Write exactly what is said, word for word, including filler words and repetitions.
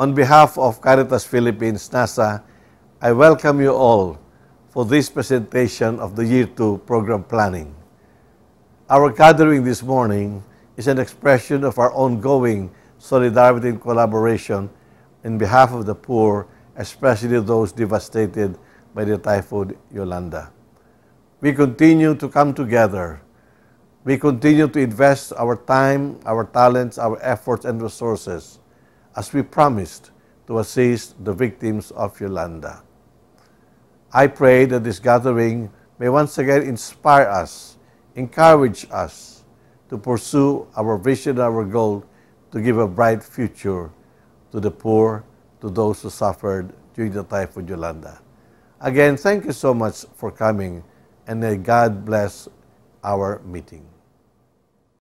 On behalf of Caritas Philippines, NASA, I welcome you all for this presentation of the Year two Program Planning. Our gathering this morning is an expression of our ongoing solidarity and collaboration in behalf of the poor, especially those devastated by the typhoon Yolanda. We continue to come together. We continue to invest our time, our talents, our efforts and resources, as we promised, to assist the victims of Yolanda. I pray that this gathering may once again inspire us, encourage us to pursue our vision, our goal to give a bright future to the poor, to those who suffered during the typhoon Yolanda. Again, thank you so much for coming, and may God bless our meeting.